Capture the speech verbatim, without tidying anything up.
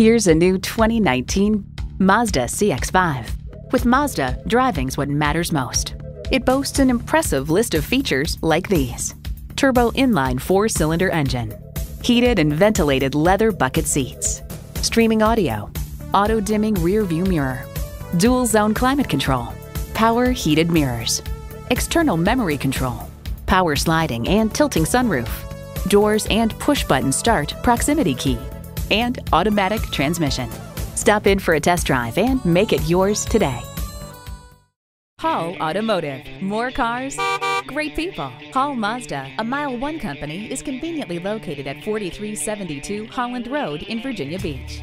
Here's a new twenty nineteen Mazda C X five. With Mazda, driving's what matters most. It boasts an impressive list of features like these: turbo inline four-cylinder engine, heated and ventilated leather bucket seats, streaming audio, auto-dimming rear-view mirror, dual-zone climate control, power heated mirrors, external memory control, power sliding and tilting sunroof, doors and push-button start proximity key, and automatic transmission. Stop in for a test drive and make it yours today. Hall Automotive. More cars, great people. Hall Mazda, a Mile One company, is conveniently located at forty-three seventy-two Holland Road in Virginia Beach.